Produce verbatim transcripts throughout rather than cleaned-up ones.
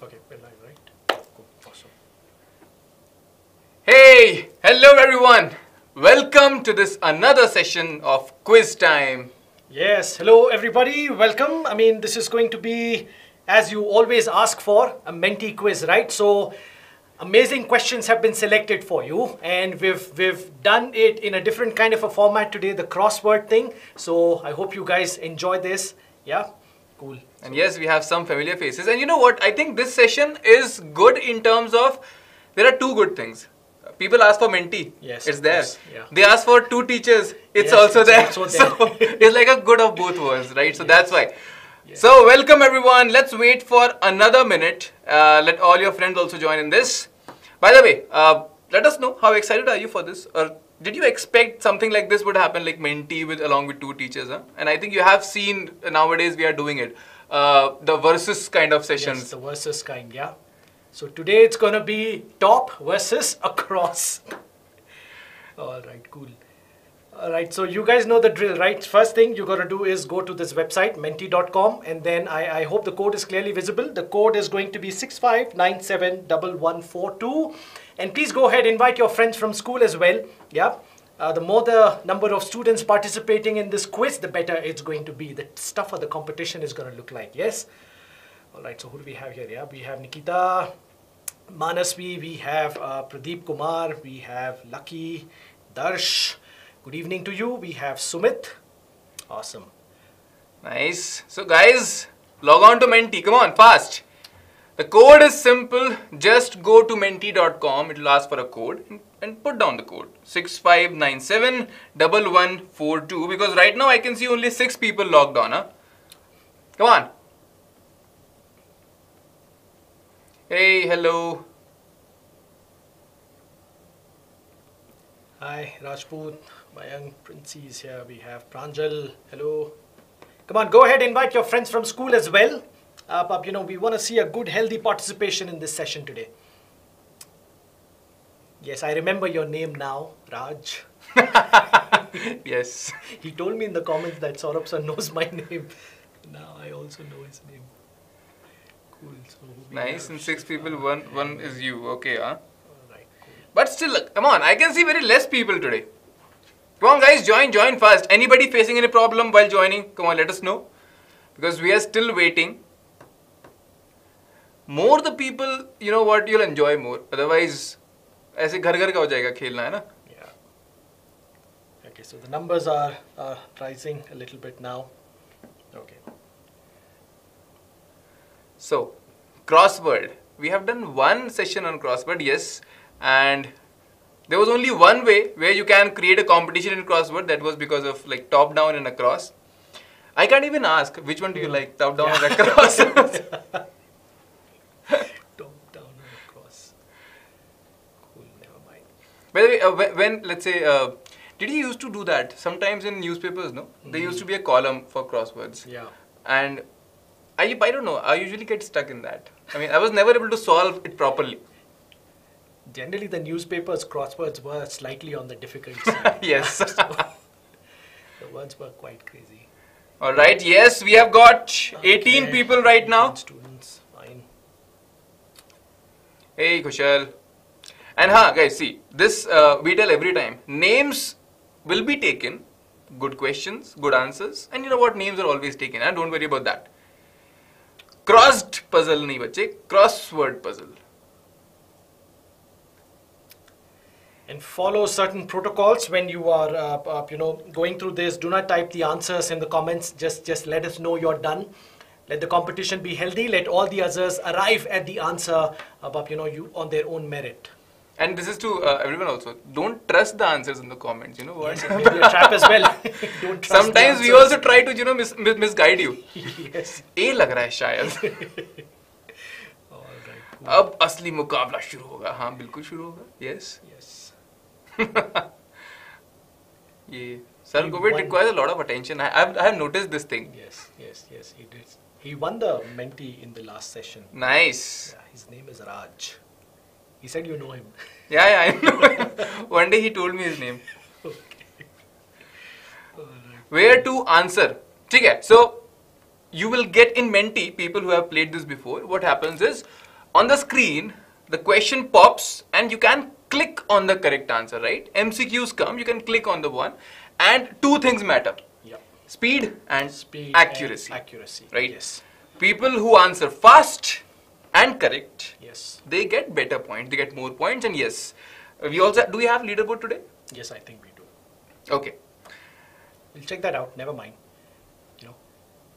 Okay, we're live, right? Cool. Awesome. Hey, hello everyone. Welcome to this another session of quiz time. Yes, hello everybody. Welcome. I mean, this is going to be, as you always ask for, a Menti quiz, right? So amazing questions have been selected for you, and we've we've done it in a different kind of a format today, the crossword thing. So I hope you guys enjoy this. Yeah, cool. And so, yes, we have some familiar faces. And you know what? I think this session is good in terms of there are two good things. People ask for Menti. Yes, it's there. Yeah. They ask for two teachers. It's yes, also it's there. Also there. So it's like a good of both worlds, right? So yes. That's why. Yes. So welcome everyone. Let's wait for another minute. Uh, let all your friends also join in this. By the way, uh, let us know how excited are you for this, or did you expect something like this would happen, like Menti with along with two teachers? Huh? And I think you have seen nowadays we are doing it, uh, the versus kind of sessions. Yes, the versus kind, yeah. So today it's gonna be top versus across. All right, cool. Alright, so you guys know the drill, right? First thing you got to do is go to this website, menti dot com, and then I, I hope the code is clearly visible. The code is going to be six five nine seven one one four two. And please go ahead, invite your friends from school as well. Yeah, uh, the more the number of students participating in this quiz, the better it's going to be. The stuff of the competition is going to look like, yes? Alright, so who do we have here? Yeah, we have Nikita, Manasvi, we have uh, Pradeep Kumar, we have Lucky, Darsh. Good evening to you. We have Sumit. Awesome. Nice. So guys, log on to Menti. Come on, fast. The code is simple. Just go to menti dot com. It will ask for a code and put down the code. six five nine seven one one four two. Because right now I can see only six people logged on. Huh? Come on. Hey, hello. Hi, Rajput. Mayank, Princey is here. We have Pranjal. Hello. Come on, go ahead. Invite your friends from school as well. Uh, but, you know, we want to see a good, healthy participation in this session today. Yes, I remember your name now, Raj. Yes. He told me in the comments that Saurabh Sir knows my name. Now I also know his name. Cool. So nice. And six people, one, one is you. Okay, huh? All right, cool. But still, come on. I can see very less people today. Come on guys, join, join fast. Anybody facing any problem while joining, come on, let us know. Because we are still waiting. More the people, you know what, you'll enjoy more. Otherwise, aise ghar ghar ka ho jayega, khelna hai na? Yeah. Okay, so the numbers are, are rising a little bit now. Okay. So, crossword. We have done one session on crossword, yes. And there was only one way where you can create a competition in crossword. That was because of like top down and across. I can't even ask which one do you like, top down yeah. or across. Top down and across. Cool, never mind. By the way, uh, when let's say, uh, did you used to do that? Sometimes in newspapers, no, mm-hmm. There used to be a column for crosswords. Yeah. And I, I don't know. I usually get stuck in that. I mean, I was never able to solve it properly. Generally, the newspapers' crosswords were slightly on the difficult side. Yes. So, the words were quite crazy. All right. Yes, we have got eighteen okay. people right eighteen now. Students, fine. Hey, Kushal. And ha, guys, see, this uh, we tell every time. Names will be taken. Good questions, good answers. And you know what? Names are always taken. And don't worry about that. Crossed puzzle nahi bache. Crossword puzzle. And follow certain protocols when you are, uh, uh, you know, going through this. Do not type the answers in the comments. Just, just let us know you're done. Let the competition be healthy. Let all the others arrive at the answer, uh, you know, you on their own merit. And this is to uh, everyone also. Don't trust the answers in the comments. You know what? Yes, it may be a trap as well. Don't trust Sometimes we also try to, you know, mis mis misguide you. Yes. A lag raha hai shayad. All right. Cool. Ab asli mukabla shuru hoga. Haan, bilkul shuru hoga. Yes. Yes. Yeah. Sir, he COVID won. Requires a lot of attention. I, I've, I have noticed this thing. Yes, yes, yes, he did. He won the Menti in the last session. Nice. Yeah, his name is Raj. He said you know him. Yeah, yeah, I know him. One day he told me his name. Okay. Where to answer. So, you will get in Menti, people who have played this before, what happens is, on the screen, the question pops and you can click on the correct answer, right? M C Qs come, you can click on the one, and two things matter. Yep. Speed and Speed accuracy. And accuracy. Right? Yes. People who answer fast and correct, yes, they get better points, they get more points, and yes. We also, do we have leaderboard today? Yes, I think we do. Okay. We'll check that out, never mind. You know,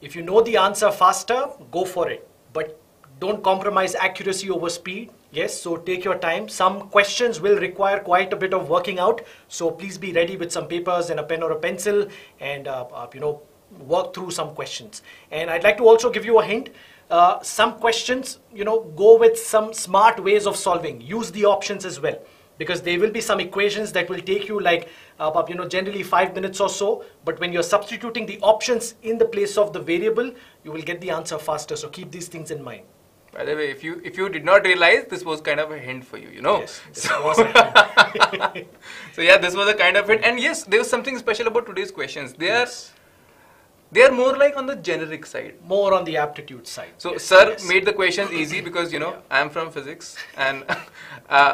if you know the answer faster, go for it. But don't compromise accuracy over speed. Yes, so take your time. Some questions will require quite a bit of working out. So please be ready with some papers and a pen or a pencil and, uh, uh, you know, work through some questions. And I'd like to also give you a hint. Uh, some questions, you know, go with some smart ways of solving. Use the options as well, because there will be some equations that will take you like, uh, you know, generally five minutes or so. But when you're substituting the options in the place of the variable, you will get the answer faster. So keep these things in mind. By the way, if you if you did not realize, this was kind of a hint for you, you know. Yes, this so, was a hint. So yeah, this was a kind of hint. And yes, there was something special about today's questions. They yes. are they are more like on the generic side. More on the aptitude side. So yes, sir yes. made the questions easy because, you know, yeah. I am from physics and uh,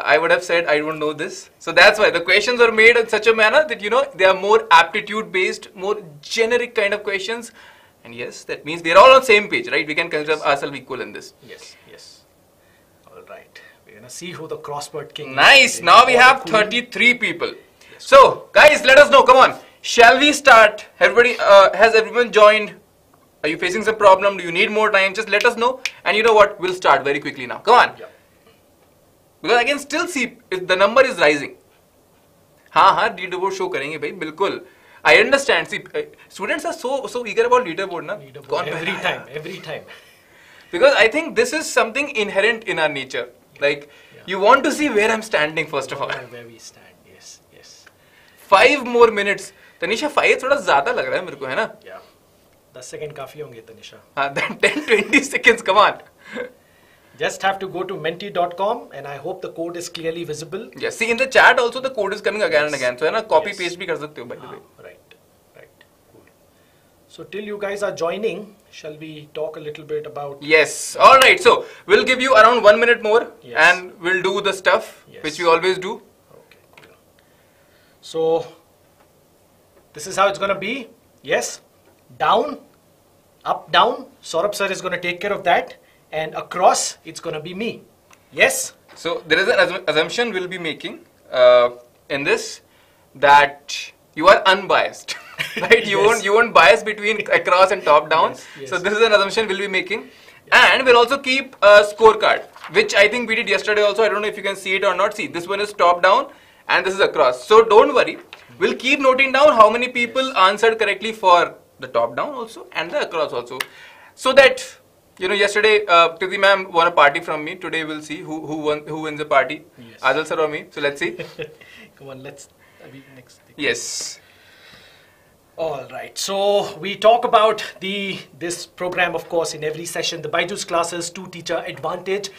I would have said I don't know this. So that's why the questions are made in such a manner that, you know, they are more aptitude based, more generic kind of questions. And yes, that means they're all on the same page, right? We can consider yes. ourselves equal in this. Yes, yes. All right. We're going to see who the crossword king nice. is. Nice. Now we have thirty-three people. Yes. So, guys, let us know. Come on. Shall we start? Everybody, uh, has everyone joined? Are you facing some problem? Do you need more time? Just let us know. And you know what? We'll start very quickly now. Come on. Yeah. Because I can still see if the number is rising. Ha ha, leaderboard show karenge, bhai, bilkul. I understand. See, uh, students are so so eager about leaderboard, na? Leaderboard. Every time, every time. Because I think this is something inherent in our nature. Yeah. Like, yeah. you want to see where I'm standing first of all. Where we stand, yes, yes. Five more minutes. Tanisha, five thoda zyada lag raha hai mereko, hai na? Yeah. ten seconds kafi honge, Tanisha. Ah, then ten, twenty seconds, come on. Just have to go to menti dot com and I hope the code is clearly visible. Yes, see in the chat also the code is coming again yes. and again. So, you know, copy yes. paste bhi kar sakte ho, by the way. Ah, right, right, cool. So, till you guys are joining, shall we talk a little bit about... Yes, alright. So, we'll give you around one minute more yes. and we'll do the stuff yes. which we always do. Okay, cool. So, this is how it's going to be. Yes, down, up, down. Saurabh sir is going to take care of that. And across, it's going to be me. Yes? So, there is an assumption we'll be making uh, in this that you are unbiased, right? You, yes. won't, you won't bias between across and top down. Yes, yes. So, this is an assumption we'll be making. Yes. And we'll also keep a scorecard, which I think we did yesterday also. I don't know if you can see it or not. See, this one is top down and this is across. So, don't worry. We'll keep noting down how many people yes. answered correctly for the top down also and the across also. So that... You know, yesterday, uh, Kriti ma'am won a party from me. Today, we'll see who who, won, who wins the party. Yes. Adil sir or me. So, let's see. Come on, let's... Next thing. Yes. All right. So, we talk about the this program, of course, in every session. The Byju's classes, two-teacher advantage.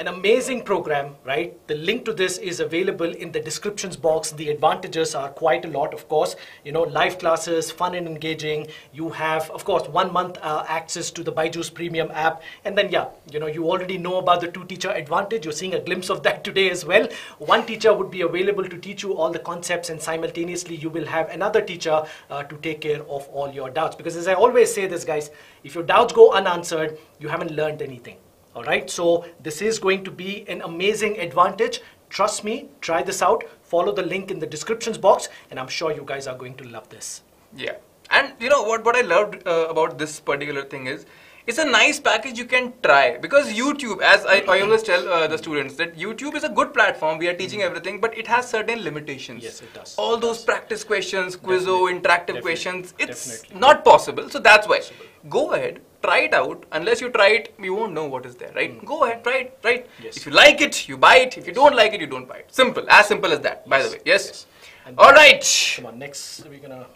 An amazing program, right? The link to this is available in the descriptions box. The advantages are quite a lot, of course. You know, live classes, fun and engaging. You have, of course, one month uh, access to the Byju's premium app. And then, yeah, you know, you already know about the two-teacher advantage. You're seeing a glimpse of that today as well. One teacher would be available to teach you all the concepts and simultaneously you will have another teacher uh, to take care of all your doubts. Because as I always say this, guys, if your doubts go unanswered, you haven't learned anything. Alright, so this is going to be an amazing advantage. Trust me, try this out. Follow the link in the descriptions box and I'm sure you guys are going to love this. Yeah, and you know what, what I loved uh, about this particular thing is, it's a nice package you can try because YouTube, as I, I always tell uh, the students that YouTube is a good platform, we are teaching mm-hmm. everything, but it has certain limitations. Yes, it does. All it those does. practice questions, Quizzo, Definitely. interactive Definitely. questions, it's Definitely. not possible. So that's why, possible. go ahead. Try it out. Unless you try it, you won't know what is there, right? Mm. Go ahead, try it, right? Yes. If you like it, you buy it. If yes. you don't like it, you don't buy it. Simple, as simple as that, yes. by the way. Yes? yes. All right. Come on, next we're gonna...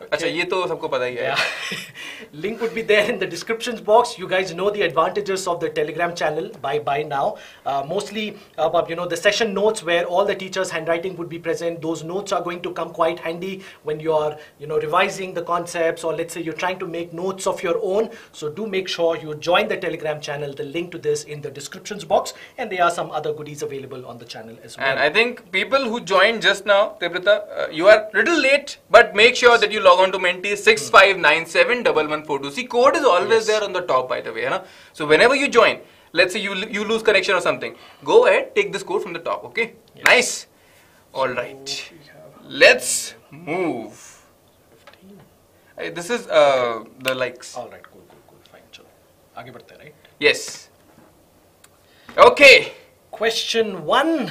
अच्छा ये तो सबको पता ही है। Link would be there in the descriptions box. You guys know the advantages of the Telegram channel by by now. Uh, mostly, uh, you know, the session notes where all the teachers' handwriting would be present. Those notes are going to come quite handy when you are, you know, revising the concepts or let's say you're trying to make notes of your own. So do make sure you join the Telegram channel. The link to this in the descriptions box, and there are some other goodies available on the channel as well. And I think people who joined just now, Tebrita, uh, you are little late, but make sure that you log on to Menti six five nine seven one one four two. See, code is always yes. there on the top, by the way. Right? So whenever you join, let's say you you lose connection or something, go ahead, take this code from the top. Okay, yes. Nice. All right, let's move. Hey, this is uh, the likes. All right, cool, cool, cool, fine. Chalo, aage badhte hain, right? Yes. Okay. Question one.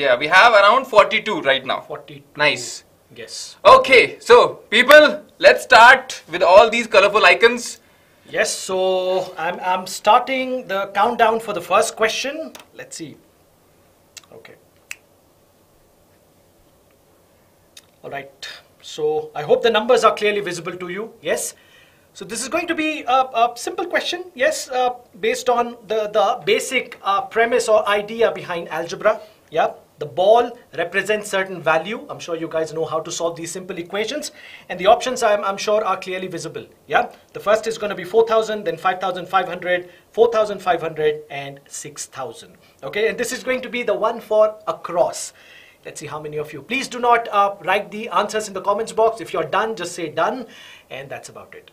Yeah, we have around forty-two right now. forty-two. Nice. Yes. Okay, so people, let's start with all these colorful icons. Yes, so I'm, I'm starting the countdown for the first question. Let's see. Okay. All right. So I hope the numbers are clearly visible to you. Yes. So this is going to be a, a simple question, yes, uh, based on the, the basic uh, premise or idea behind algebra. Yeah, the ball represents certain value. I'm sure you guys know how to solve these simple equations. And the options, I'm, I'm sure, are clearly visible. Yeah, the first is going to be four thousand, then five thousand five hundred, four thousand five hundred, and six thousand. Okay, and this is going to be the one for across. Let's see how many of you. Please do not uh, write the answers in the comments box. If you're done, just say done. And that's about it.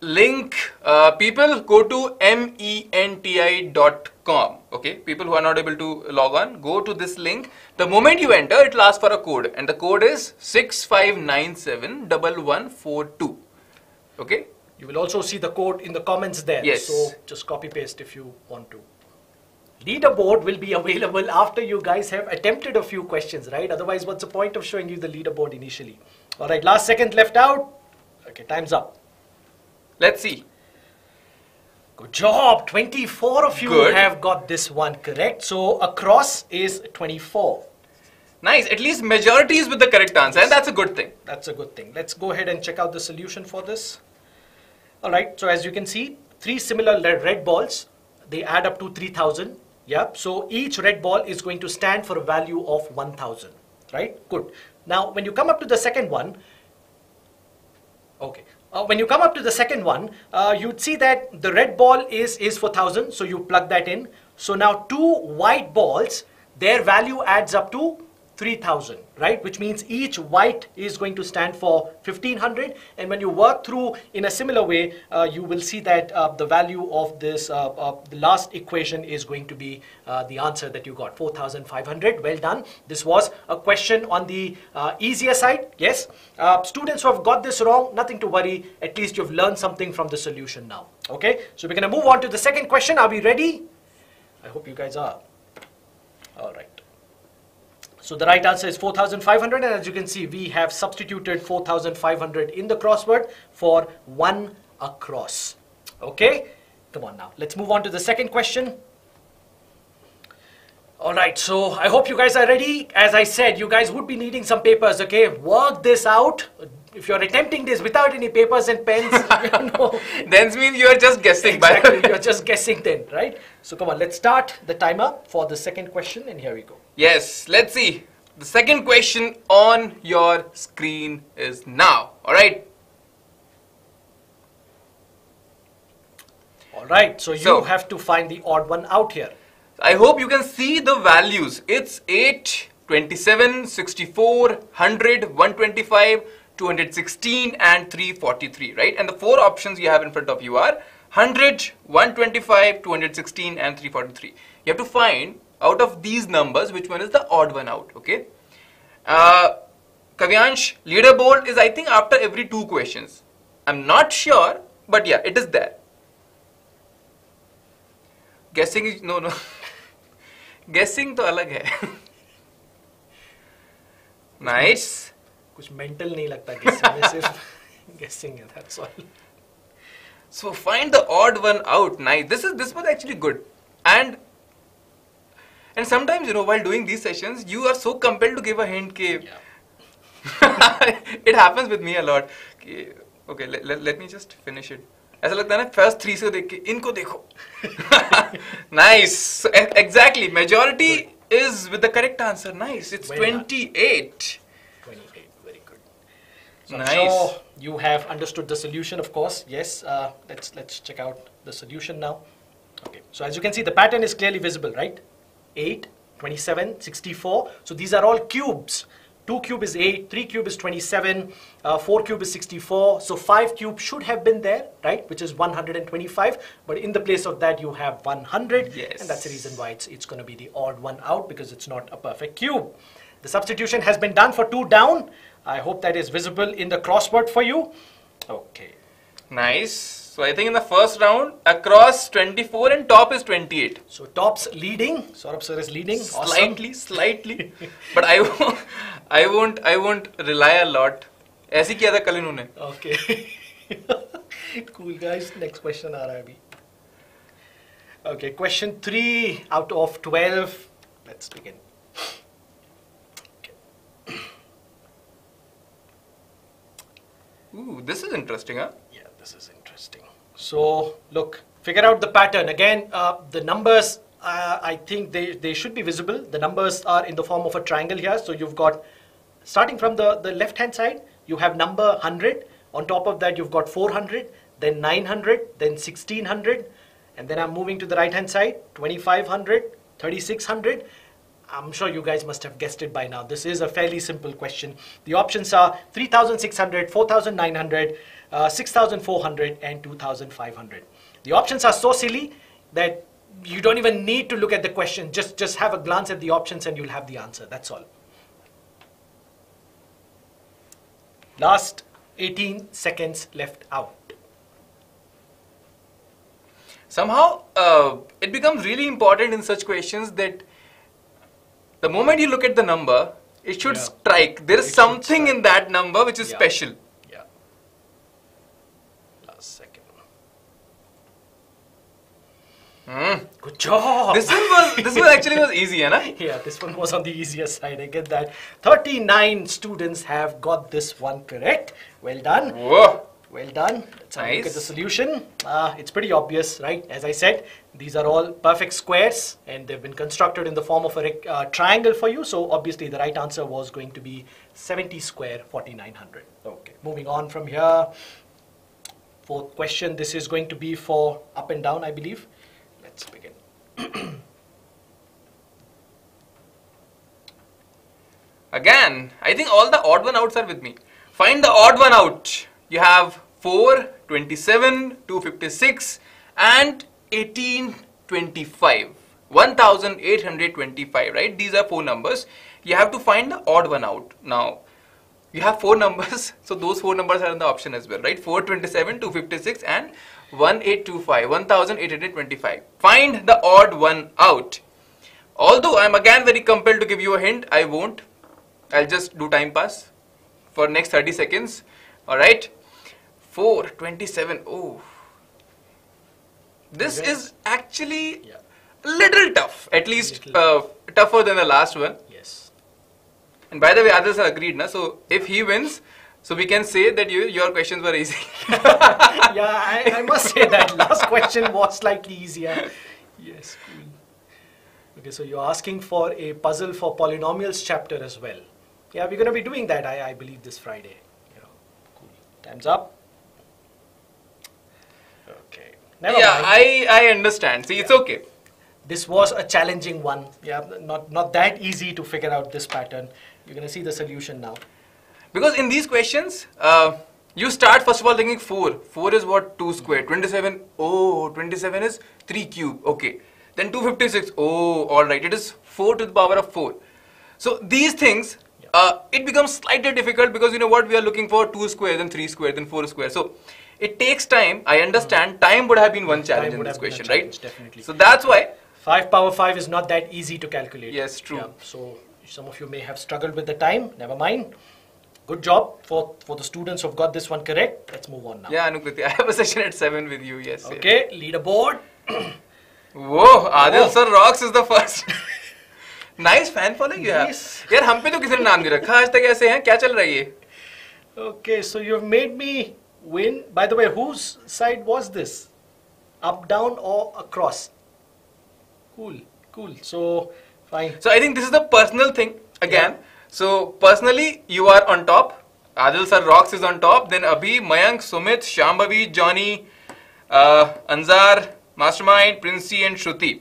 Link, uh, people, go to menti dot com. Okay, people who are not able to log on, go to this link. The moment you enter, it will ask for a code, and the code is six five nine seven one one four two. Okay, you will also see the code in the comments there. Yes, so just copy paste if you want to. Leaderboard will be available after you guys have attempted a few questions, right? Otherwise, what's the point of showing you the leaderboard initially? All right, last second left out. Okay, time's up. Let's see. Good job. twenty-four of you Good. have got this one correct. So across is twenty-four. Nice. At least majority is with the correct answer. Yes. And that's a good thing. That's a good thing. Let's go ahead and check out the solution for this. All right. So as you can see, three similar red balls. They add up to three thousand. Yep. So each red ball is going to stand for a value of one thousand. Right? Good. Now, when you come up to the second one. Okay. Uh, when you come up to the second one, uh, you'd see that the red ball is, is for one thousand, so you plug that in. So now two white balls, their value adds up to three thousand, right? Which means each white is going to stand for fifteen hundred. And when you work through in a similar way, uh, you will see that uh, the value of this, uh, uh, the last equation is going to be uh, the answer that you got, four thousand five hundred. Well done. This was a question on the uh, easier side. Yes. Uh, students who have got this wrong, nothing to worry. At least you've learned something from the solution now. Okay. So we're going to move on to the second question. Are we ready? I hope you guys are. All right. So the right answer is four thousand five hundred, and as you can see, we have substituted four thousand five hundred in the crossword for one across. Okay, come on now. Let's move on to the second question. All right, so I hope you guys are ready. As I said, you guys would be needing some papers, okay? Work this out. If you're attempting this without any papers and pens, you know. Then means you're just guessing. Exactly, you're just guessing then, right? So come on, let's start the timer for the second question, and here we go. Yes, let's see. The second question on your screen is now. All right. All right, so you so, have to find the odd one out here. I hope you can see the values. It's eight, twenty-seven, sixty-four, one hundred, one twenty-five, two hundred sixteen and three forty-three, right? And the four options you have in front of you are one hundred, one twenty-five, two hundred sixteen and three forty-three. You have to find out of these numbers which one is the odd one out, okay? Uh, Kavyansh, leaderboard is I think after every two questions. I'm not sure, but yeah, it is there. Guessing is, no, no. Guessing to alag hai. Nice. कुछ mental नहीं लगता guessing में सिर्फ guessing है that's all. So find the odd one out. Nice. This is this was actually good. And And sometimes, you know, while doing these sessions, you are so compelled to give a hint. Ke yeah. It happens with me a lot. Ke, okay, le, le, let me just finish it. ऐसा लगता है ना first three से देख के इनको देखो. Nice. Exactly. Majority good. Is with the correct answer. Nice. It's well twenty-eight. twenty-eight. Very good. So nice. I'm sure you have understood the solution, of course. Yes. Uh, let's let's check out the solution now. Okay. So as you can see, the pattern is clearly visible, right? eight, twenty-seven, sixty-four. So these are all cubes. two cube is eight, three cube is twenty-seven, uh, four cube is sixty-four. So five cube should have been there, right? Which is one hundred twenty-five. But in the place of that, you have one hundred. Yes. And that's the reason why it's, it's going to be the odd one out, because it's not a perfect cube. The substitution has been done for two down. I hope that is visible in the crossword for you. Okay. Nice. So I think in the first round, across twenty-four and top is twenty-eight. So top's leading. Saurabh sir is leading. Slightly, awesome. Slightly. But I won't, I won't, I won't rely a lot. ऐसी किया था कल इन्होंने. Okay. Cool guys. Next question आ रहा है अभी. Okay. Question three out of twelve. Let's begin. Okay. Ooh, this is interesting, huh? Yeah, this is interesting. So look, figure out the pattern. Again, uh, the numbers, uh, I think they, they should be visible. The numbers are in the form of a triangle here. So you've got, starting from the, the left-hand side, you have number one hundred. On top of that, you've got four hundred, then nine hundred, then sixteen hundred. And then I'm moving to the right-hand side, twenty-five hundred, thirty-six hundred. I'm sure you guys must have guessed it by now. This is a fairly simple question. The options are three thousand six hundred, four thousand nine hundred, uh, six thousand four hundred and two thousand five hundred. The options are so silly that you don't even need to look at the question. Just, just have a glance at the options and you'll have the answer. That's all. Last eighteen seconds left out. Somehow, uh, it becomes really important in such questions that the moment you look at the number, it should yeah. strike. There is it something in that number which is yeah. special. Yeah. Last second. Mm. Good job. This one was this one actually was easy, right? Yeah, this one was on the easier side. I get that. thirty-nine students have got this one correct. Well done. Whoa. Well done. Let's have nice. a look at the solution. Uh, it's pretty obvious, right? As I said, these are all perfect squares and they've been constructed in the form of a uh, triangle for you. So obviously the right answer was going to be seventy square forty-nine hundred. Okay, moving on from here. Fourth question, this is going to be for up and down, I believe. Let's begin. Again, I think all the odd one outs are with me. Find the odd one out. You have four, twenty-seven, two fifty-six and eighteen twenty-five. one thousand eight hundred twenty-five, right? These are four numbers. You have to find the odd one out. Now, you have four numbers. So those four numbers are in the option as well, right? four, twenty-seven, two fifty-six and eighteen twenty-five. one thousand eight hundred twenty-five. Find the odd one out. Although I'm again very compelled to give you a hint, I won't. I'll just do time pass for next thirty seconds. Alright. four, twenty-seven, oh, this okay. is actually yeah. a little tough, at least uh, tougher than the last one. Yes. And by the way, others are agreed, na? So if he wins, so we can say that you, your questions were easy. Yeah, I, I must say that last question was slightly easier. Yes, cool. Okay, so you're asking for a puzzle for polynomials chapter as well. Yeah, we're going to be doing that, I, I believe, this Friday. Yeah. Cool. Time's up. Okay. Never yeah, mind. I, I understand. See, yeah. it's okay. This was a challenging one. Yeah, not, not that easy to figure out this pattern. You're going to see the solution now. Because in these questions, uh, you start first of all thinking four. four is what? two squared. twenty-seven. Oh, twenty-seven is three cubed. Okay. Then two fifty-six. Oh, alright. It is four to the power of four. So these things, yeah. uh, it becomes slightly difficult because you know what? We are looking for two squared, then three squared, then four squared. So it takes time, I understand. Mm. Time would have been one challenge in this question, right? Definitely. So that's why five power five is not that easy to calculate. Yes, true. Yeah, so some of you may have struggled with the time. Never mind. Good job for, for the students who have got this one correct. Let's move on now. Yeah, Anukriti, I have a session at seven with you, yes. Okay, yeah. Leaderboard. Whoa, Adil Sir Rocks is the first. Nice fan following you have. यार हम पे तो किसी ने नाम नहीं रखा आज तक ऐसे हैं क्या चल रहा है ये? Okay, so you've made me win. By the way, whose side was this? Up, down, or across? Cool, cool. So fine. So I think this is the personal thing again. Yeah. So personally, you are on top. Adil Sir Rocks is on top. Then Abhi, Mayank, Sumit, Shambhavi, Johnny, uh, Anzar, Mastermind, Princey, and Shruti.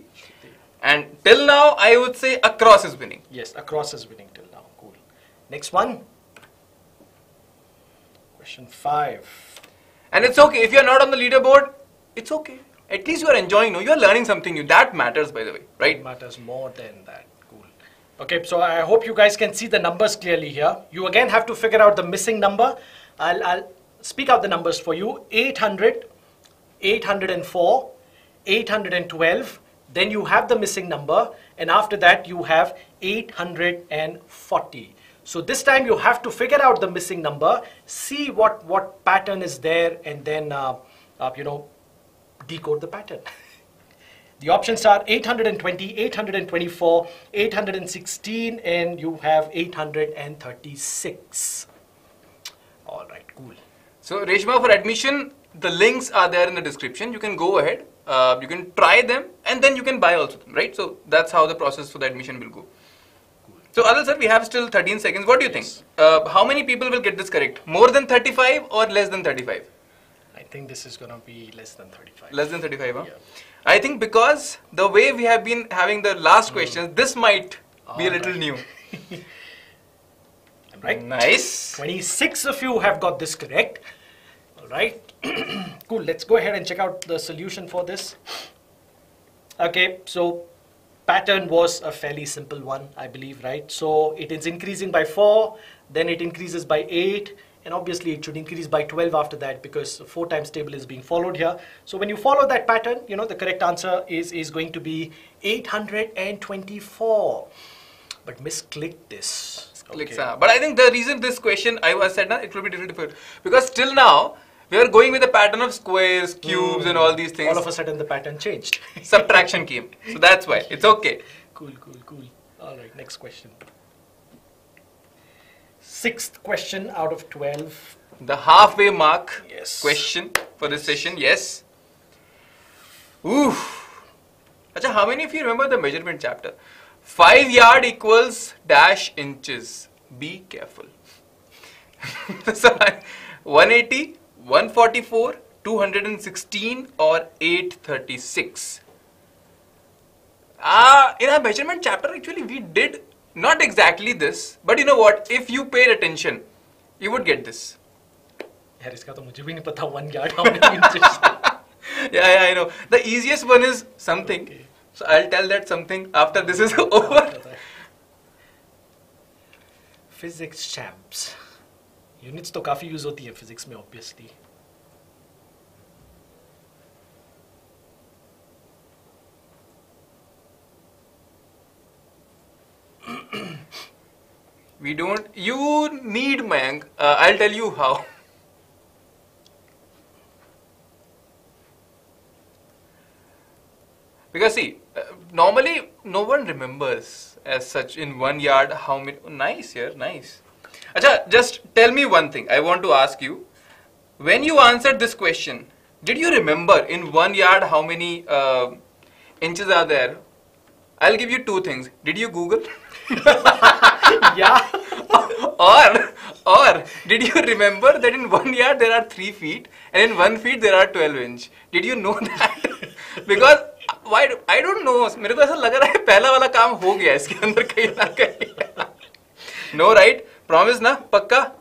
And till now, I would say across is winning. Yes, across is winning till now. Cool. Next one. Question five. And it's okay if you're not on the leaderboard. It's okay. At least you are enjoying. No, you are learning something new. That matters, by the way, right? It matters more than that. Cool. Okay, so I hope you guys can see the numbers clearly here. You again have to figure out the missing number. I'll, I'll speak out the numbers for you. eight hundred, eight hundred four, eight hundred twelve. Then you have the missing number, and after that you have eight hundred forty. So this time you have to figure out the missing number, see what what pattern is there, and then uh, uh, you know, decode the pattern. The options are eight hundred twenty, eight hundred twenty-four, eight hundred sixteen, and you have eight hundred thirty-six. All right, cool. So Reshma, for admission, the links are there in the description. You can go ahead. Uh, you can try them and then you can buy also them, right? So that's how the process for the admission will go. Cool. So Adil Sir, we have still thirteen seconds. What do you yes. think? Uh, how many people will get this correct? More than thirty-five or less than thirty-five? I think this is going to be less than thirty-five. Less than thirty-five, huh? Yeah. I think because the way we have been having the last mm. questions, this might All be a little right. new. I'm right. Nice. twenty-six of you have got this correct. All right. Cool, let's go ahead and check out the solution for this. Okay, so pattern was a fairly simple one, I believe, right? So it is increasing by four, then it increases by eight, and obviously it should increase by twelve after that because four times table is being followed here. So when you follow that pattern, you know, the correct answer is, is going to be eight hundred twenty-four. But misclicked this. Misclicked, okay. But I think the reason this question, I was said, nah, it will be difficult because till now, we are going with the pattern of squares, cubes, mm. and all these things. All of a sudden, the pattern changed. Subtraction came. So that's why. It's okay. Cool, cool, cool. All right, next question. Sixth question out of twelve. The halfway mark yes. question for this session. Yes. Oof. Achha, how many of you remember the measurement chapter? Five yard equals dash inches. Be careful. So, one eighty. one forty-four, two hundred sixteen, or eight hundred thirty-six. Ah, in our measurement chapter, actually, we did not exactly this, but you know what? If you paid attention, you would get this. Yeah, yeah, I know. The easiest one is something. Okay. So I'll tell that something after this is over. Physics champs. Units to काफी use होती है physics में obviously. We don't. You need Mayank. Uh, I'll tell you how. Because see, uh, normally no one remembers as such in one yard how many. Oh, nice here, nice. Achha, just tell me one thing, I want to ask you, when you answered this question, did you remember in one yard how many uh, inches are there? I'll give you two things. Did you Google? Yeah. Or, or did you remember that in one yard there are three feet and in one feet there are twelve inch? Did you know that? Because, why, I don't know, I feel like the first काम हो गया इसके अंदर कहीं ना कहीं. No, right? Promise, na? Pakka?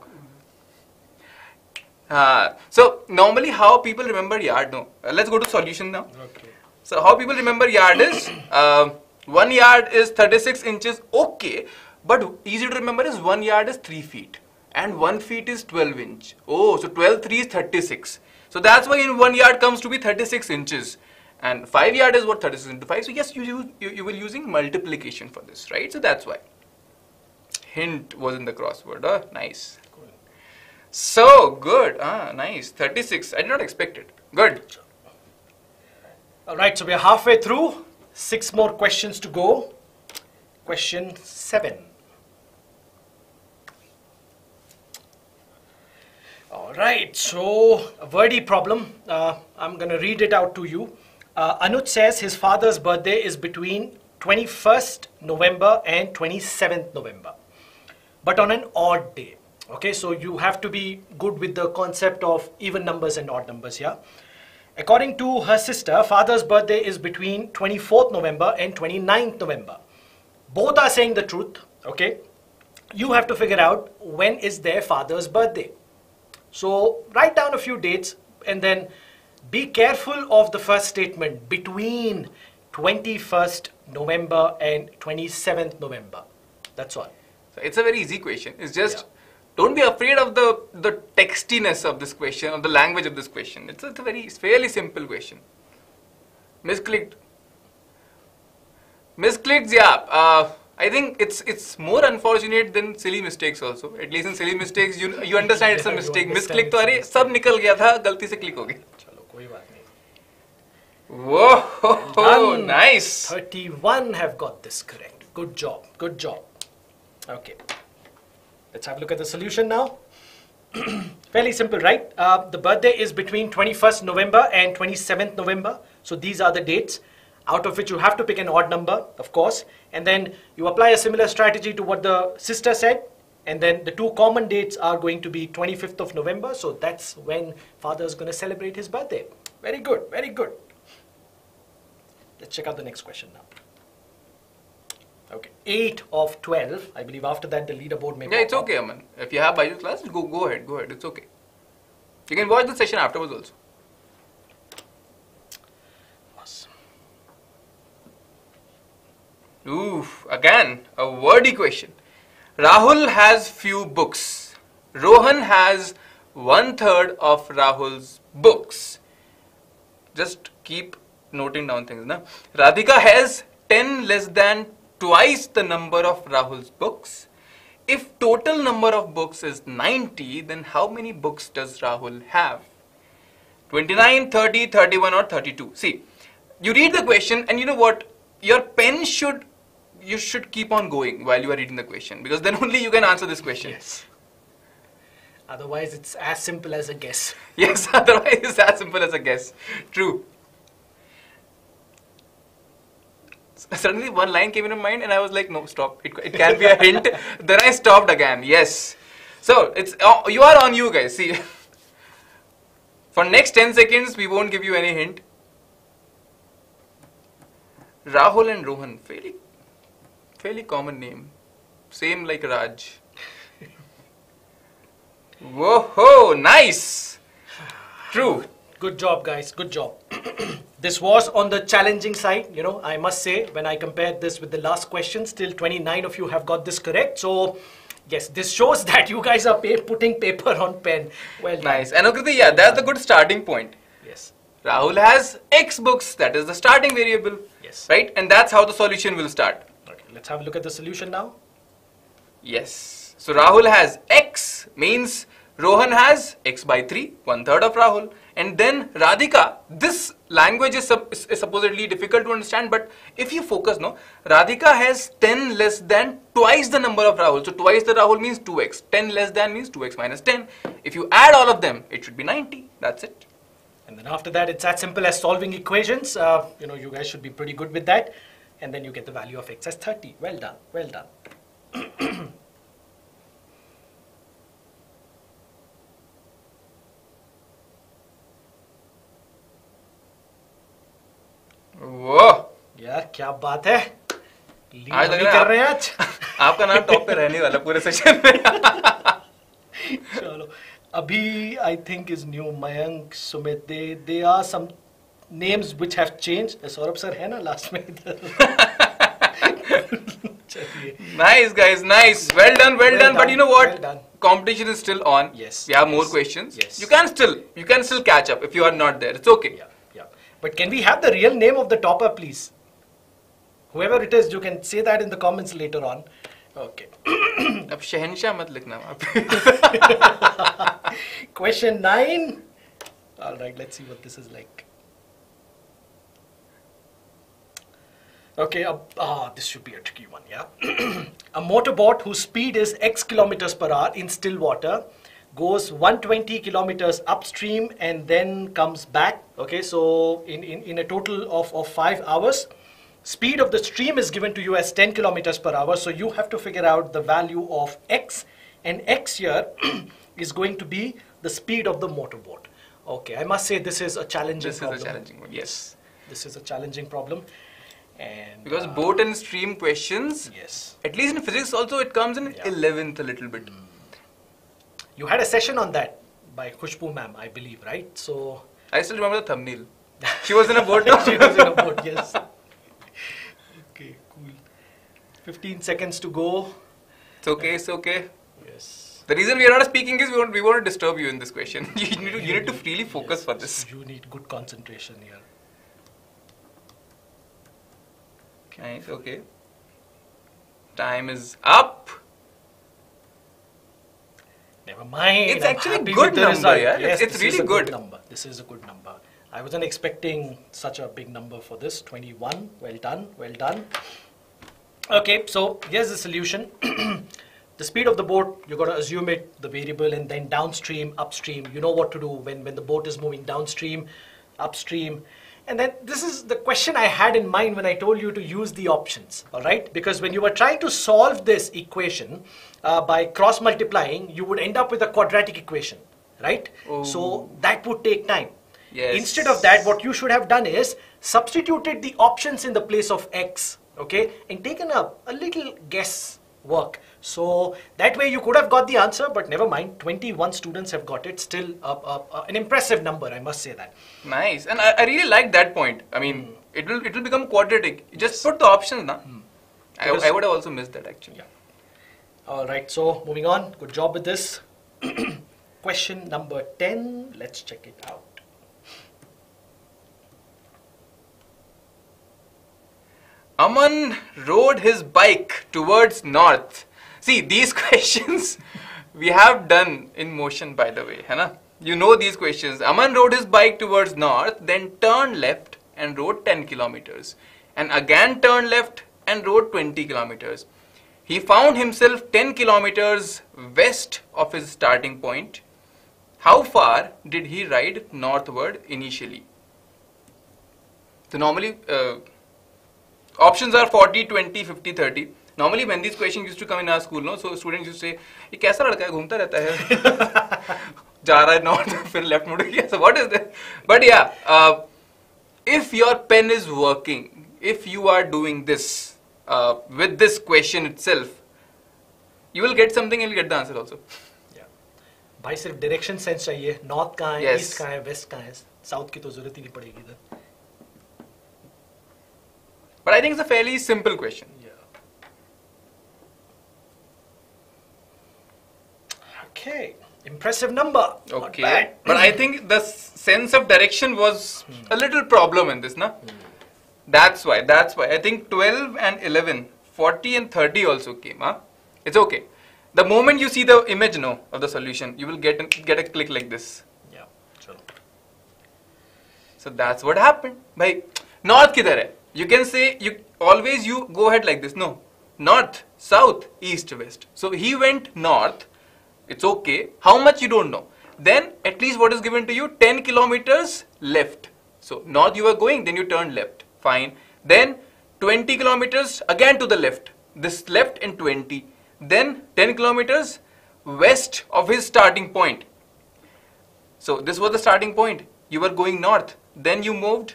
Uh, so, normally how people remember yard, no. Uh, let's go to solution now. Okay. So, how people remember yard is, uh, one yard is thirty-six inches, okay. But easy to remember is one yard is three feet. And one feet is twelve inch. Oh, so twelve, three is thirty-six. So, that's why in one yard comes to be thirty-six inches. And five yard is what? thirty-six into five. So, yes, you, you, you, you were using multiplication for this, right? So, that's why. Hint was in the crossword. Huh? Nice. Cool. So good. Ah, nice. thirty-six. I did not expect it. Good. All right. So we are halfway through. Six more questions to go. Question seven. All right, so a wordy problem. Uh, I'm going to read it out to you. Uh, Anuj says his father's birthday is between twenty-first November and twenty-seventh November, but on an odd day. Okay, so you have to be good with the concept of even numbers and odd numbers here. According to her sister, father's birthday is between twenty-fourth November and twenty-ninth November. Both are saying the truth, okay? You have to figure out when is their father's birthday. So write down a few dates and then be careful of the first statement, between twenty-first November and twenty-seventh November. That's all. So it's a very easy question. It's just... Yeah. Don't be afraid of the, the textiness of this question, or the language of this question. It's a, it's a very, it's fairly simple question. Misclicked. Misclicked, yeah. Uh, I think it's it's more unfortunate than silly mistakes also. At least in silly mistakes, you you understand it's a mistake. Misclick to arey, sab nikal gaya tha, galti se click ho gaya. Chalo, koi baat nahi. Whoa, ho, ho, nice. thirty-one have got this correct. Good job, good job. Okay. Let's have a look at the solution now. Fairly simple, right? Uh, the birthday is between twenty-first November and twenty-seventh November. So these are the dates out of which you have to pick an odd number, of course. And then you apply a similar strategy to what the sister said. And then the two common dates are going to be twenty-fifth of November. So that's when father is going to celebrate his birthday. Very good, very good. Let's check out the next question now. Okay, eight of twelve. I believe after that the leaderboard may... Yeah, it's okay, Aman. If you have Byju's class, go, go ahead, go ahead. It's okay. You can watch the session afterwards also. Awesome. Oof, again, a wordy question. Rahul has few books. Rohan has one-third of Rahul's books. Just keep noting down things, na? Radhika has ten less than twice the number of Rahul's books. If total number of books is ninety, then how many books does Rahul have? twenty-nine, thirty, thirty-one or thirty-two. See, you read the question and you know what? Your pen should, you should keep on going while you are reading the question, because then only you can answer this question. Yes. Otherwise, it's as simple as a guess. Yes, otherwise it's as simple as a guess. True. Suddenly one line came into my mind and I was like, no, stop. It, it can be a hint. Then I stopped again. Yes. So, it's uh, you are on you guys. See, for next ten seconds, we won't give you any hint. Rahul and Rohan. Fairly, fairly common name. Same like Raj. Whoa-ho, nice. True. Good job, guys. Good job. This was on the challenging side, you know, I must say, when I compared this with the last question, still twenty-nine of you have got this correct. So, yes, this shows that you guys are pay putting paper on pen. Well, nice. And Anukriti, yeah, that's a good starting point. Yes. Rahul has X books, that is the starting variable. Yes. Right? And that's how the solution will start. Okay, let's have a look at the solution now. Yes. So, Rahul has X, means Rohan has X by three, one third of Rahul. And then Radhika, this language is, is, is supposedly difficult to understand, but if you focus, no, Radhika has ten less than twice the number of Rahul. So twice the Rahul means two x. ten less than means two x minus ten. If you add all of them, it should be ninety. That's it. And then after that, it's as simple as solving equations. Uh, you know, you guys should be pretty good with that. And then you get the value of x as thirty. Well done. Well done. Whoa! यार क्या बात है? आज लग रहा है कर रहे हैं आज? आपका नाम टॉप पे रहने वाला पूरे सेशन में। चलो, अभी I think is new Mayank, Sumit, they they are some names which have changed. Saurabh sir है ना last में इधर? Nice guys, nice. Well done, well, well done. done. But you know what? Well competition is still on. Yes. We have yes. more questions. Yes. You can still you can still catch up if you are not there. It's okay. Yeah. But can we have the real name of the topper, please? Whoever it is, you can say that in the comments later on. Okay. Ab Shahenshah mat likhna aap. Question nine. All right, let's see what this is like. Okay, uh, uh, this should be a tricky one, yeah? A motorboat whose speed is X kilometers per hour in still water goes one hundred twenty kilometers upstream and then comes back. Okay, so in, in, in a total of, of five hours, speed of the stream is given to you as ten kilometers per hour. So you have to figure out the value of X, and X here is going to be the speed of the motorboat. Okay, I must say this is a challenging this problem. This is a challenging one, yes. This is a challenging problem. And because uh, boat and stream questions, yes, at least in physics also it comes in eleventh, yeah, a little bit. Mm. You had a session on that by Khushpoo ma'am, I believe, right? So I still remember the thumbnail. She was in a boat. She was in a boat, yes. Okay, cool. fifteen seconds to go. It's okay, it's okay. Yes. The reason we are not speaking is we want, we want to disturb you in this question. You need to, you need to freely focus, yes, for this. You need good concentration here. Nice, okay. Time is up. Never mind. It's I'm actually a good number, yeah. Yes, it's it's really good. good number. This is a good number. I wasn't expecting such a big number for this. twenty-one. Well done. Well done. Okay, so here's the solution. The speed of the boat, you're going to assume it, the variable, and then downstream, upstream. You know what to do when, when the boat is moving downstream, upstream. And then this is the question I had in mind when I told you to use the options, all right? Because when you were trying to solve this equation uh, by cross-multiplying, you would end up with a quadratic equation, right? Ooh. So that would take time. Yes. Instead of that, what you should have done is substituted the options in the place of X, okay? And taken up a little guess work. So that way you could have got the answer, but never mind. twenty-one students have got it. Still uh, uh, uh, an impressive number, I must say that. Nice. And I, I really like that point. I mean, mm. it will it will become quadratic. Yes. Just put the options, na? Mm. I, I would have also missed that, actually. Yeah. All right. So moving on. Good job with this. Question number ten. Let's check it out. Aman rode his bike towards north. See, these questions we have done in motion, by the way, hai na? You know these questions. Aman rode his bike towards north, then turned left and rode ten kilometers. And again turned left and rode twenty kilometers. He found himself ten kilometers west of his starting point. How far did he ride northward initially? So normally, uh, options are forty, twenty, fifty, thirty. Normally when these questions used to come in our school, no, so students used to say, "Ye kaisa ladka hai, ghumta rehta hai, ja raha hai north, fir left mud gaya." So what is that? But yeah, uh, if your pen is working, if you are doing this uh, with this question itself, you will get something and you'll get the answer also. Yeah. Bhai, sirf direction sense chahiye. North kahan hai, yes, east kahan hai, west kahan hai. South ki to zarurat hi nahi padegi idhar. But I think it's a fairly simple question. Yeah. Okay. Impressive number. Okay. Not bad. But I think the sense of direction was hmm. a little problem in this, na? Hmm. That's why. That's why. I think twelve and eleven, forty and thirty also came, huh? It's okay. The moment you see the image, no, of the solution, you will get an, get a click like this. Yeah. Sure. So that's what happened. Bhai, north kidhar hai? You can say, you always you go ahead like this, no, north, south, east, west. So he went north, it's okay, how much you don't know. Then at least what is given to you, ten kilometers left. So north you were going, then you turn left, fine. Then twenty kilometers again to the left, this left and twenty. Then ten kilometers west of his starting point. So this was the starting point, you were going north, then you moved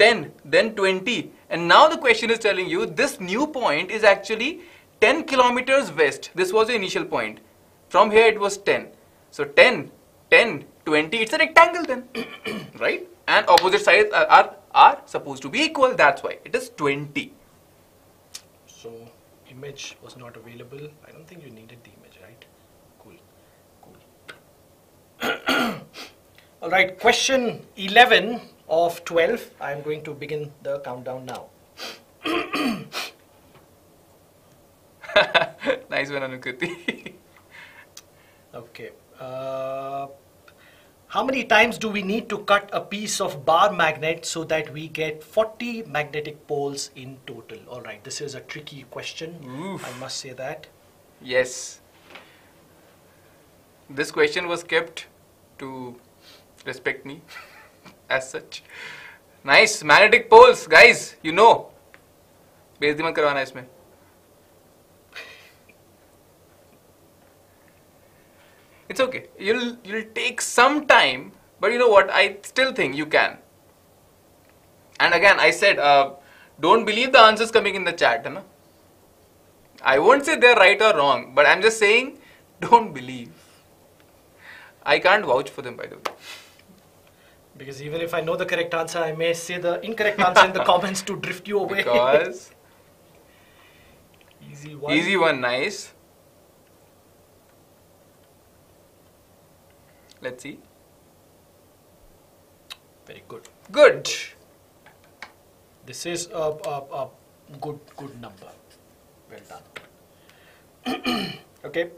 ten, then twenty, and now the question is telling you this new point is actually ten kilometers west. This was the initial point. From here it was ten. So ten, ten, twenty, it's a rectangle then, right? And opposite sides are, are, are supposed to be equal, that's why it is twenty. So image was not available. I don't think you needed the image, right? Cool, cool. All right, question eleven. Of twelve, I am going to begin the countdown now. Nice one, Anukriti. Okay. Uh, How many times do we need to cut a piece of bar magnet so that we get forty magnetic poles in total? All right, this is a tricky question. Oof. I must say that. Yes. This question was kept to respect me as such. Nice, magnetic poles, guys, you know. बेइज्जती मत करवाना इसमें. It's okay. You'll you'll take some time, but you know what? I still think you can. And again, I said, uh, don't believe the answers coming in the chat, na? I won't say they're right or wrong, but I'm just saying, don't believe. I can't vouch for them, by the way. Because even if I know the correct answer, I may say the incorrect answer in the comments to drift you away. Because easy one. Easy one, nice. Let's see. Very good. Good. This is a, a, a good good number. Well done. Okay.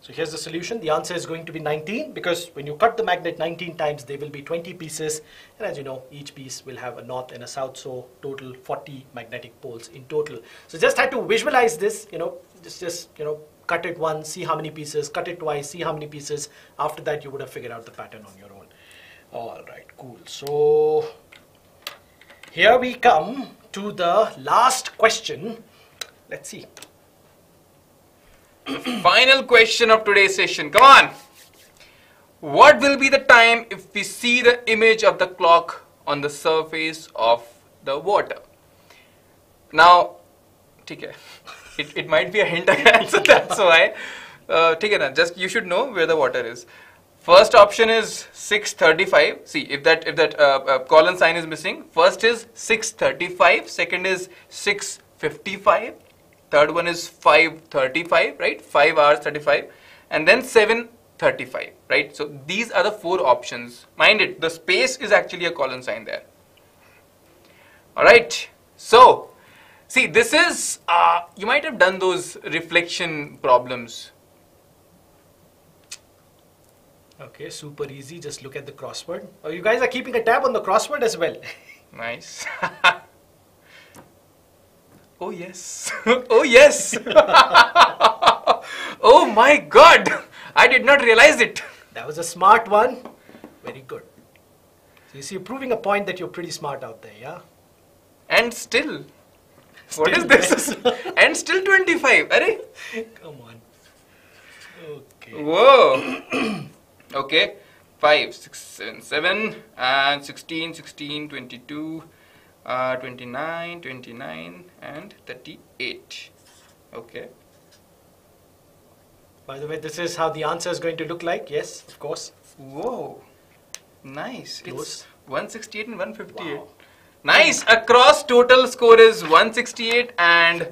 So here's the solution. The answer is going to be nineteen, because when you cut the magnet nineteen times, there will be twenty pieces. And as you know, each piece will have a north and a south. So total forty magnetic poles in total. So just had to visualize this, you know, just, just you know, cut it once, see how many pieces, cut it twice, see how many pieces. After that, you would have figured out the pattern on your own. All right, cool. So here we come to the last question. Let's see. Final question of today's session. Come on. What will be the time if we see the image of the clock on the surface of the water? Now, take care. It, it might be a hint, so that's why. Uh, take care. Just you should know where the water is. First option is six thirty-five. See if that if that uh, uh, colon sign is missing. First is six thirty-five. Second is six fifty-five. Third one is five thirty-five, right? five hours thirty-five, and then seven thirty-five, right? So these are the four options. Mind it, the space is actually a colon sign there. All right. So, see, this is uh, you might have done those reflection problems. Okay, super easy. Just look at the crossword. Oh, you guys are keeping a tab on the crossword as well. Nice. Oh yes, oh yes, oh my God, I did not realize it. That was a smart one, very good. So you see, you're proving a point that you're pretty smart out there, yeah? And still, still what is this? And still twenty-five, are you? Come on. Okay. Whoa, okay, five, six, seven, seven, and sixteen, sixteen, twenty-two. Uh, twenty-nine, twenty-nine, and thirty-eight. Okay. By the way, this is how the answer is going to look like. Yes, of course. Whoa. Nice. Close. It's one sixty-eight and one fifty-eight. Wow. Nice. Across total score is one sixty-eight and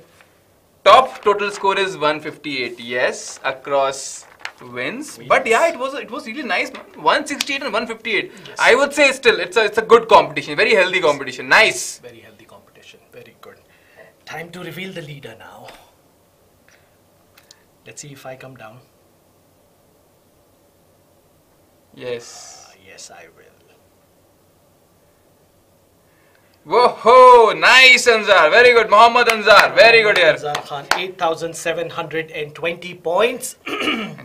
top total score is one fifty-eight. Yes, across wins. Yes. But yeah, it was it was really nice. one sixty-eight and one fifty-eight. Yes. I would say still it's a it's a good competition, very healthy competition. Nice. Very healthy competition. Very good. Time to reveal the leader now. Let's see if I come down. Yes. Uh, yes, I will. Whoa, nice Ansar, very good. Mohammad Ansar, very good here. Ansar Khan, eight thousand seven hundred twenty points.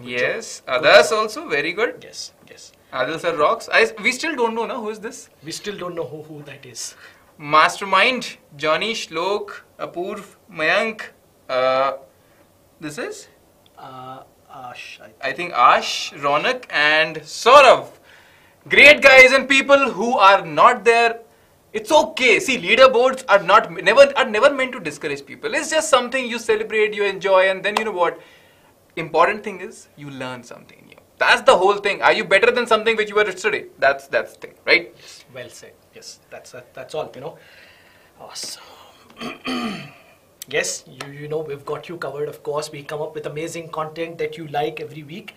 Yes, others also, very good. Yes, yes. Adil Sir rocks. I, we still don't know, no? Who is this? We still don't know who, who that is. Mastermind, Johnny, Shlok, Apurv, Mayank. Uh, this is? Uh, Ash. I think. I think Ash, Ronak and Saurabh. Great guys and people who are not there. It's okay. See, leaderboards are not never are never meant to discourage people. It's just something you celebrate, you enjoy, and then you know what? Important thing is you learn something new. That's the whole thing. Are you better than something which you were yesterday? That's that's the thing, right? Yes, well said. Yes, that's that, that's all. You know, awesome. Yes, you you know we've got you covered. Of course, we come up with amazing content that you like every week.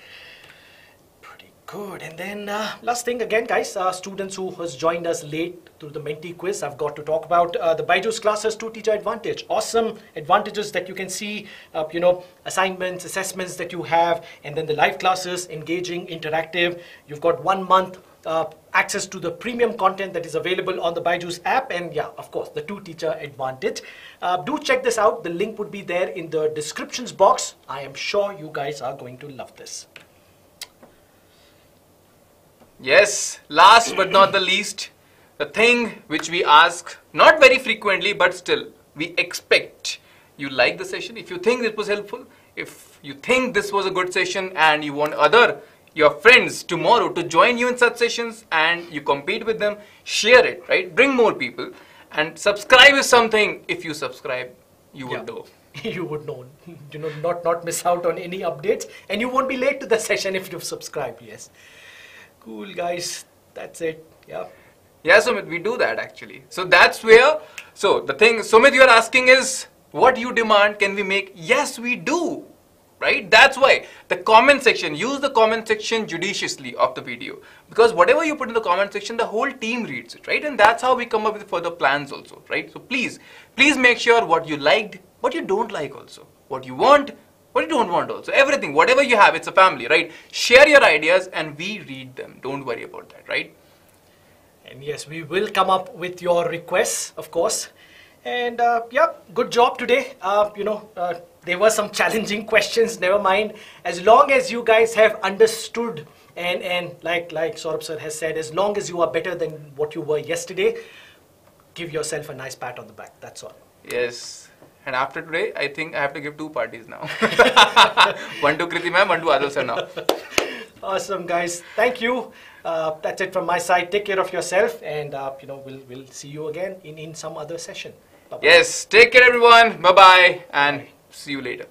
Pretty Good. And then uh, last thing again, guys, uh, students who has joined us late through the Menti quiz, I've got to talk about uh, the Byju's classes to teacher advantage. Awesome advantages that you can see, uh, you know, assignments, assessments that you have, and then the live classes, engaging, interactive. You've got one month uh, access to the premium content that is available on the Byju's app, and yeah, of course, the two teacher advantage. Uh, do check this out. The link would be there in the descriptions box. I am sure you guys are going to love this. Yes, last but not the least, the thing which we ask, not very frequently, but still, we expect you like the session. If you think this was helpful, if you think this was a good session and you want other, your friends tomorrow to join you in such sessions and you compete with them, share it, right? Bring more people and subscribe is something. If you subscribe, you would know. Yeah. You would know, you know, not, not miss out on any updates, and you won't be late to the session if you subscribe, yes. Cool, guys, that's it. Yeah. Yeah, Sumit, we do that actually. So that's where, so the thing, Sumit, you're asking is, what you demand can we make? Yes, we do, right? That's why the comment section, use the comment section judiciously of the video, because whatever you put in the comment section, the whole team reads it, right? And that's how we come up with further plans also, right? So please, please make sure what you liked, what you don't like also, what you want, what you don't want also, everything, whatever you have, it's a family, right? Share your ideas and we read them. Don't worry about that, right? And yes, we will come up with your requests, of course. And uh, yeah, good job today. Uh, you know, uh, there were some challenging questions, never mind. As long as you guys have understood and, and like, like Saurabh Sir has said, as long as you are better than what you were yesterday, give yourself a nice pat on the back, that's all. Yes. And after today, I think I have to give two parties now. One to Kriti ma'am, one to Adil Sir now. Awesome, guys. Thank you. Uh, that's it from my side. Take care of yourself, and uh, you know, we'll we'll see you again in in some other session. Bye-bye. Yes. Take care, everyone. Bye bye, and see you later.